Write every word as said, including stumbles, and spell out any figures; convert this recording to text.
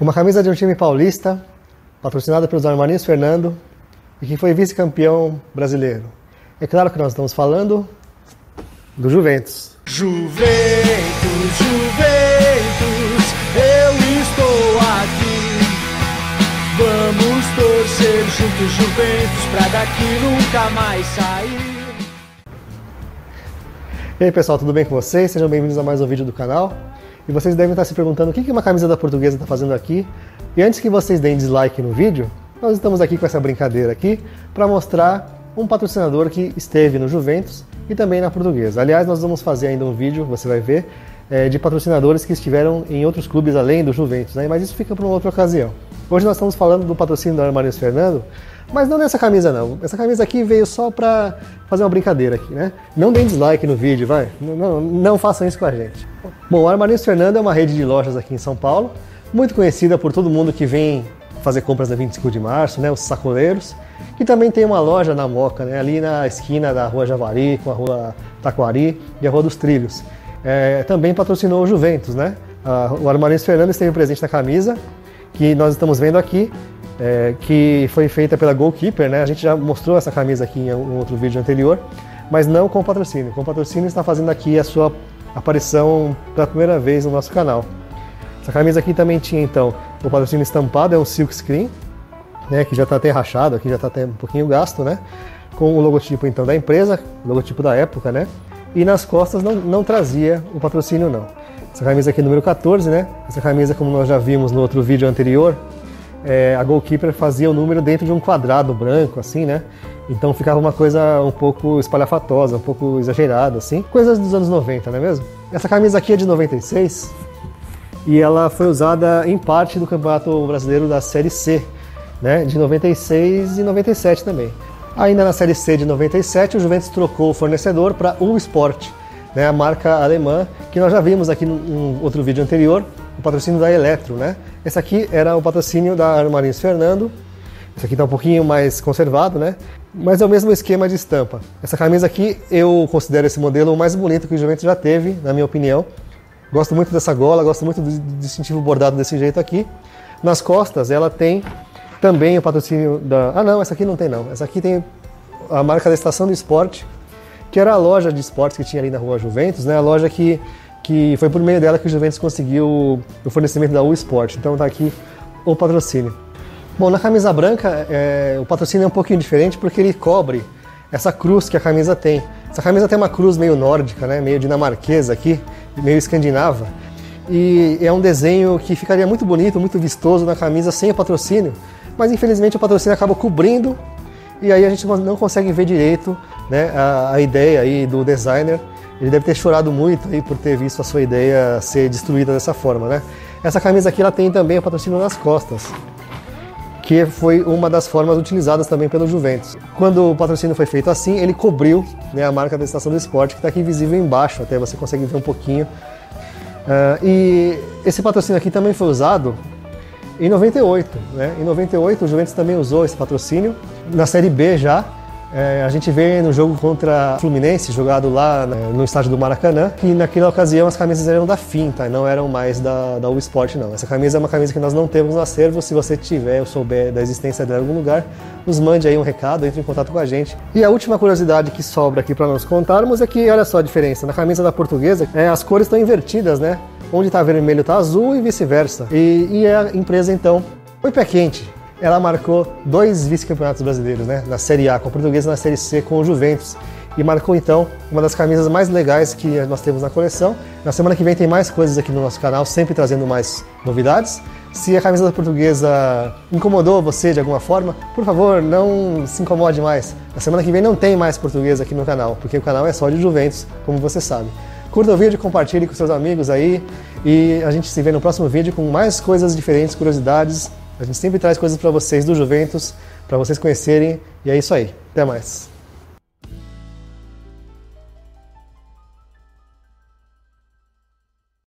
Uma camisa de um time paulista, patrocinada pelos Armarinhos Fernando e que foi vice-campeão brasileiro. É claro que nós estamos falando do Juventus. Juventus, Juventus, eu estou aqui. Vamos torcer juntos, Juventus, pra daqui nunca mais sair. E aí pessoal, tudo bem com vocês? Sejam bem-vindos a mais um vídeo do canal. E vocês devem estar se perguntando o que uma camisa da Portuguesa está fazendo aqui. E antes que vocês deem dislike no vídeo, nós estamos aqui com essa brincadeira aqui para mostrar um patrocinador que esteve no Juventus e também na Portuguesa. Aliás, nós vamos fazer ainda um vídeo, você vai ver, é, de patrocinadores que estiveram em outros clubes além do Juventus, né? Mas isso fica para uma outra ocasião. Hoje nós estamos falando do patrocínio da Armarinhos Fernando, mas não nessa camisa não. Essa camisa aqui veio só para fazer uma brincadeira aqui, né? Não deem dislike no vídeo, vai. Não, não, não façam isso com a gente. Bom, a Armarinhos Fernando é uma rede de lojas aqui em São Paulo, muito conhecida por todo mundo que vem fazer compras na vinte e cinco de março, né? Os sacoleiros. E também tem uma loja na Mooca, né? Ali na esquina da Rua Javari, com a Rua Taquari e a Rua dos Trilhos. É, também patrocinou o Juventus, né? A, o Armarinhos Fernando esteve presente na camisa, que nós estamos vendo aqui, é, que foi feita pela Goalkeeper, né? A gente já mostrou essa camisa aqui em um outro vídeo anterior, mas não com patrocínio. Com patrocínio está fazendo aqui a sua aparição pela primeira vez no nosso canal. Essa camisa aqui também tinha então o patrocínio estampado, é um silk screen, né? Que já está até rachado, aqui já está até um pouquinho gasto, né? Com o logotipo então da empresa, logotipo da época, né? E nas costas não, não trazia o patrocínio não. Essa camisa aqui é número quatorze, né? Essa camisa, como nós já vimos no outro vídeo anterior, é, a Goalkeeper fazia o número dentro de um quadrado branco, assim, né? Então ficava uma coisa um pouco espalhafatosa, um pouco exagerada, assim. Coisas dos anos noventa, não é mesmo? Essa camisa aqui é de noventa e seis e ela foi usada em parte do Campeonato Brasileiro da Série C, né? De noventa e seis e noventa e sete também. Ainda na Série C de noventa e sete, o Juventus trocou o fornecedor para U Sport, né, a marca alemã, que nós já vimos aqui num outro vídeo anterior, o patrocínio da Eletro, né? Esse aqui era o patrocínio da Armarinhos Fernando. Esse aqui está um pouquinho mais conservado, né? Mas é o mesmo esquema de estampa. Essa camisa aqui, eu considero esse modelo o mais bonito que o Juventus já teve, na minha opinião. Gosto muito dessa gola, gosto muito do distintivo bordado desse jeito aqui. Nas costas, ela tem também o patrocínio da... Ah, não, essa aqui não tem, não. Essa aqui tem a marca da Estação do Esporte, que era a loja de esportes que tinha ali na Rua Juventus, né? A loja que, que foi por meio dela que o Juventus conseguiu o fornecimento da U Sport. Então tá aqui o patrocínio. Bom, na camisa branca, é, o patrocínio é um pouquinho diferente porque ele cobre essa cruz que a camisa tem. Essa camisa tem uma cruz meio nórdica, né? Meio dinamarquesa aqui, meio escandinava. E é um desenho que ficaria muito bonito, muito vistoso na camisa sem o patrocínio, mas infelizmente o patrocínio acaba cobrindo e aí a gente não consegue ver direito, né, a, a ideia aí do designer. Ele deve ter chorado muito aí por ter visto a sua ideia ser destruída dessa forma, né? Essa camisa aqui ela tem também o patrocínio nas costas, que foi uma das formas utilizadas também pelo Juventus. Quando o patrocínio foi feito assim, ele cobriu, né, a marca da Estação do Esporte, que está aqui visível embaixo, até você consegue ver um pouquinho. Uh, e esse patrocínio aqui também foi usado em noventa e oito, né? Em noventa e oito o Juventus também usou esse patrocínio na Série B já. É, a gente vê no jogo contra o Fluminense, jogado lá no estádio do Maracanã, que naquela ocasião as camisas eram da Finta, não eram mais da, da U Sport não. Essa camisa é uma camisa que nós não temos no acervo. Se você tiver ou souber da existência dela em algum lugar, nos mande aí um recado, entre em contato com a gente. E a última curiosidade que sobra aqui para nós contarmos é que, olha só a diferença, na camisa da Portuguesa, é, as cores estão invertidas, né? Onde está vermelho está azul e vice-versa. E, e a empresa então foi pé quente. Ela marcou dois vice-campeonatos brasileiros, né? Na Série A com a Portuguesa e na Série C com o Juventus. E marcou então uma das camisas mais legais que nós temos na coleção. Na semana que vem tem mais coisas aqui no nosso canal, sempre trazendo mais novidades. Se a camisa da Portuguesa incomodou você de alguma forma, por favor, não se incomode mais. Na semana que vem não tem mais Portuguesa aqui no canal, porque o canal é só de Juventus, como você sabe. Curta o vídeo, compartilhe com seus amigos aí e a gente se vê no próximo vídeo com mais coisas diferentes, curiosidades. A gente sempre traz coisas para vocês do Juventus, para vocês conhecerem, e é isso aí. Até mais!